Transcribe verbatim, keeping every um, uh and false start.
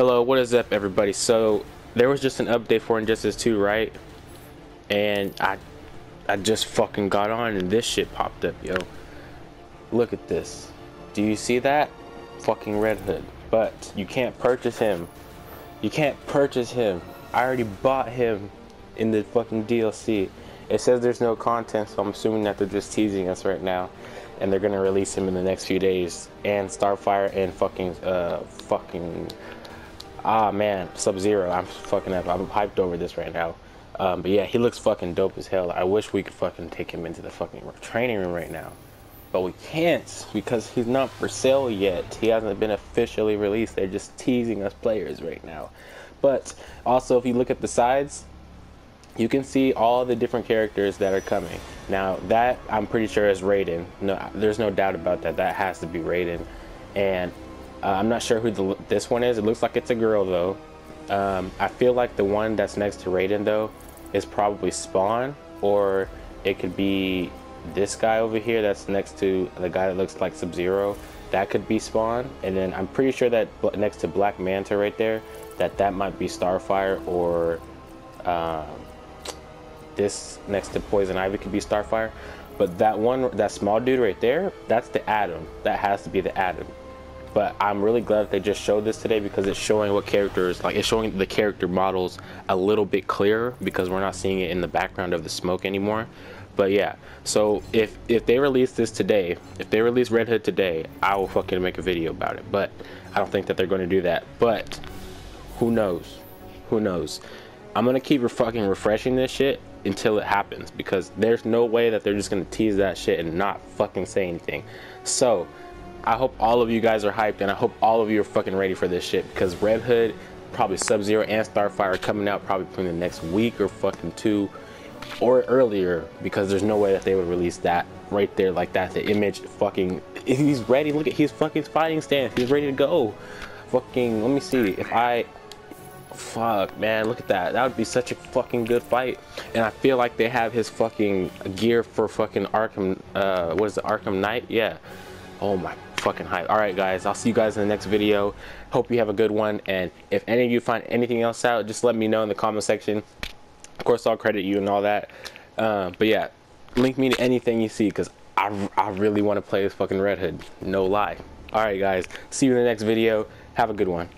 Hello, what is up, everybody? So there was just an update for Injustice two, right? And I I just fucking got on and this shit popped up, yo. Look at this. Do you see that? Fucking Red Hood. But you can't purchase him. You can't purchase him. I already bought him in the fucking D L C. It says there's no content, so I'm assuming that they're just teasing us right now. And they're gonna release him in the next few days. And Starfire and fucking, uh, fucking... Ah, man, Sub-Zero. I'm fucking up. I'm hyped over this right now. Um, but yeah, he looks fucking dope as hell. I wish we could fucking take him into the fucking training room right now. But we can't because he's not for sale yet. He hasn't been officially released. They're just teasing us players right now. But also, if you look at the sides, you can see all the different characters that are coming. Now, that I'm pretty sure is Raiden. No, there's no doubt about that. That has to be Raiden. And uh, I'm not sure who the, this one is. It looks like it's a girl, though. Um, I feel like the one that's next to Raiden, though, is probably Spawn, or it could be this guy over here that's next to the guy that looks like Sub-Zero. That could be Spawn. And then I'm pretty sure that next to Black Manta right there, that that might be Starfire, or um, this next to Poison Ivy could be Starfire. But that one, that small dude right there, that's the Atom. That has to be the Atom. But I'm really glad that they just showed this today, because it's showing what characters, like it's showing the character models a little bit clearer, because we're not seeing it in the background of the smoke anymore. But yeah, so if if they release this today, if they release Red Hood today, I will fucking make a video about it. But I don't think that they're going to do that. But who knows? Who knows? I'm gonna keep fucking refreshing this shit until it happens, because there's no way that they're just gonna tease that shit and not fucking say anything. So I hope all of you guys are hyped, and I hope all of you are fucking ready for this shit, because Red Hood, probably Sub-Zero, and Starfire are coming out probably within the next week or fucking two or earlier, because there's no way that they would release that right there like that. The image fucking, he's ready. Look at, he's fucking fighting stance. He's ready to go. Fucking, let me see if I, fuck, man, look at that. That would be such a fucking good fight. And I feel like they have his fucking gear for fucking Arkham, uh, what is it, Arkham Knight? Yeah. Oh my fucking hype. Alright guys, I'll see you guys in the next video. Hope you have a good one, and if any of you find anything else out, just let me know in the comment section. Of course, I'll credit you and all that. Uh, but yeah, link me to anything you see, because I, I really want to play this fucking Red Hood. No lie. Alright guys, see you in the next video. Have a good one.